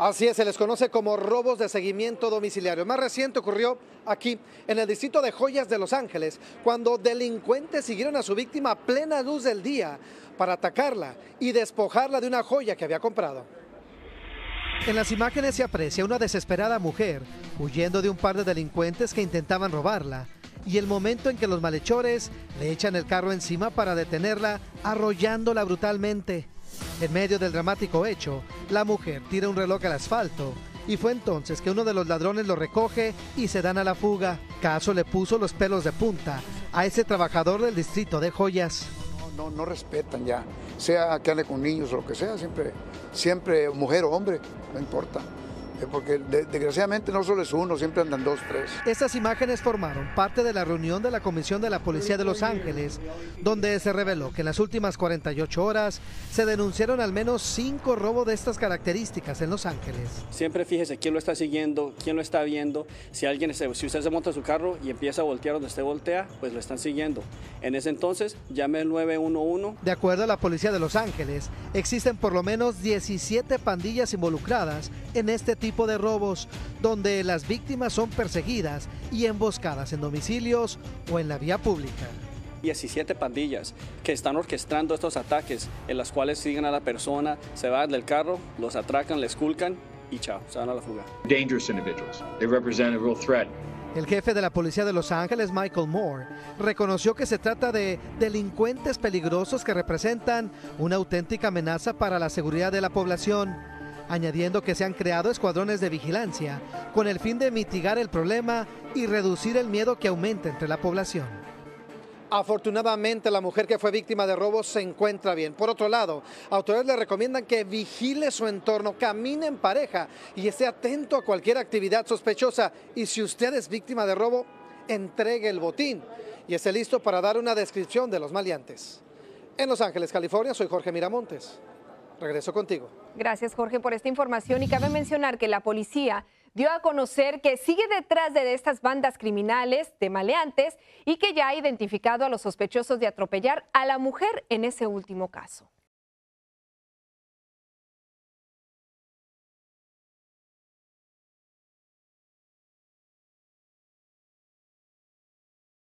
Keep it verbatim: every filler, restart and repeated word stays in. Así es, se les conoce como robos de seguimiento domiciliario. Más reciente ocurrió aquí, en el distrito de Joyas de Los Ángeles, cuando delincuentes siguieron a su víctima a plena luz del día para atacarla y despojarla de una joya que había comprado. En las imágenes se aprecia una desesperada mujer huyendo de un par de delincuentes que intentaban robarla y el momento en que los malhechores le echan el carro encima para detenerla, arrollándola brutalmente. En medio del dramático hecho, la mujer tira un reloj al asfalto y fue entonces que uno de los ladrones lo recoge y se dan a la fuga. Caso le puso los pelos de punta a ese trabajador del distrito de Joyas. No, no, no respetan ya, sea que ande con niños o lo que sea, siempre, siempre mujer o hombre, no importa. Porque desgraciadamente no solo es uno, siempre andan dos, tres. Estas imágenes formaron parte de la reunión de la Comisión de la Policía de Los Ángeles, donde se reveló que en las últimas cuarenta y ocho horas se denunciaron al menos cinco robos de estas características en Los Ángeles. Siempre fíjese quién lo está siguiendo, quién lo está viendo. Si alguien, se, si usted se monta su carro y empieza a voltear donde usted voltea, pues lo están siguiendo. En ese entonces, llame al nueve uno uno. De acuerdo a la Policía de Los Ángeles, existen por lo menos diecisiete pandillas involucradas en este tipo tipo de robos, donde las víctimas son perseguidas y emboscadas en domicilios o en la vía pública. diecisiete pandillas que están orquestando estos ataques, en las cuales siguen a la persona, se van del carro, los atracan, les culcan y chao, se van a la fuga. Dangerous individuals. They represent a real threat. El jefe de la policía de Los Ángeles, Michael Moore, reconoció que se trata de delincuentes peligrosos que representan una auténtica amenaza para la seguridad de la población, añadiendo que se han creado escuadrones de vigilancia con el fin de mitigar el problema y reducir el miedo que aumenta entre la población. Afortunadamente, la mujer que fue víctima de robos se encuentra bien. Por otro lado, autoridades le recomiendan que vigile su entorno, camine en pareja y esté atento a cualquier actividad sospechosa. Y si usted es víctima de robo, entregue el botín y esté listo para dar una descripción de los maleantes. En Los Ángeles, California, soy Jorge Miramontes. Regreso contigo. Gracias, Jorge, por esta información. Y cabe mencionar que la policía dio a conocer que sigue detrás de estas bandas criminales de maleantes y que ya ha identificado a los sospechosos de atropellar a la mujer en ese último caso.